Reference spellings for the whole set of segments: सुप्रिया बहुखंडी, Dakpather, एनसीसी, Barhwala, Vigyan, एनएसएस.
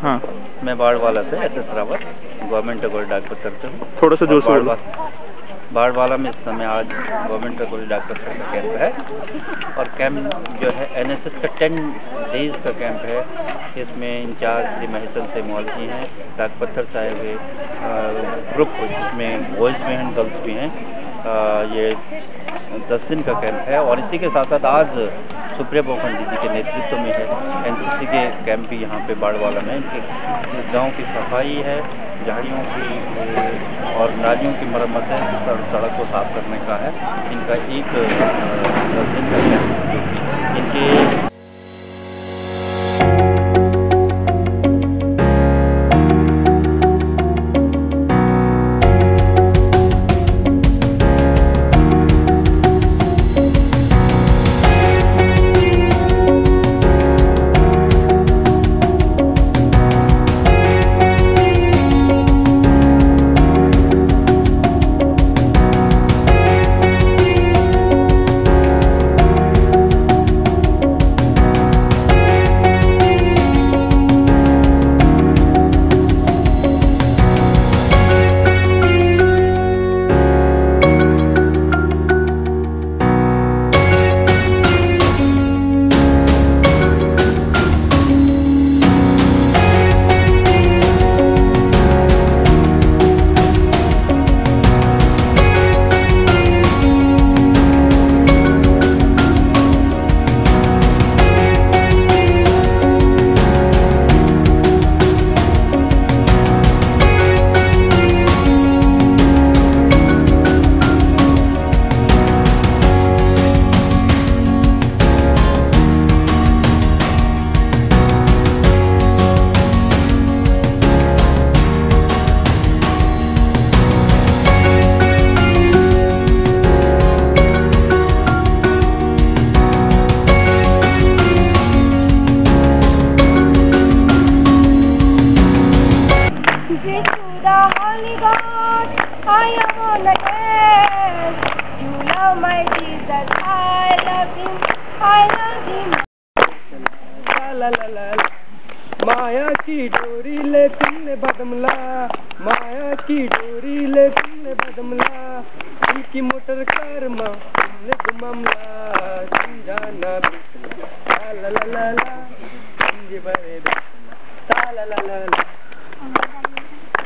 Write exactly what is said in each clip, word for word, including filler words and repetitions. हाँ। मैं बाढ़वाला से एनएसएस रावत गवर्नमेंट ऑफ डाक करता हूँ। थोड़ा सा जोर से बोलो। बाढ़वाला में इस समय आज गवर्नमेंट ऑफ डाक का कैंप है और कैंप जो है एनएसएस का टेन डेज का कैंप है। इसमें इंचार्ज श्री महसन से मौलवी हैं, डाक पत्थर साहब के ग्रुप जिसमें बॉयज भी हैं गर्ल्स भी हैं। ये दस दिन का कैंप है और इसी के साथ साथ आज सुप्रिया बहुखंडी जी के नेतृत्व में है एनसीसी के कैंप भी यहाँ पे बाढ़वाला में। गाँव की सफाई है, झाड़ियों की और नालियों की मरम्मत है, सड़क को साफ करने का है। इनका एक दस दिन का कैंप इनके माया की डोरी ले तुमने बदमला, माया की डोरी ले तुमने बदमला, इनकी मोटर कार माँ तुमने घुममला, समझाना बिस्मला, ताला ला ला ला, समझे बड़े बिस्मला, ताला ला ला ला।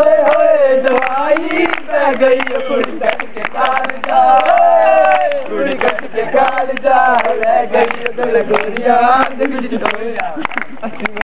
ओए होए दवाई बह गई कुड़ी कट के काल जा, कुड़ी कट के काल जा, बह गई तो लगोरिया दिल जुटोया।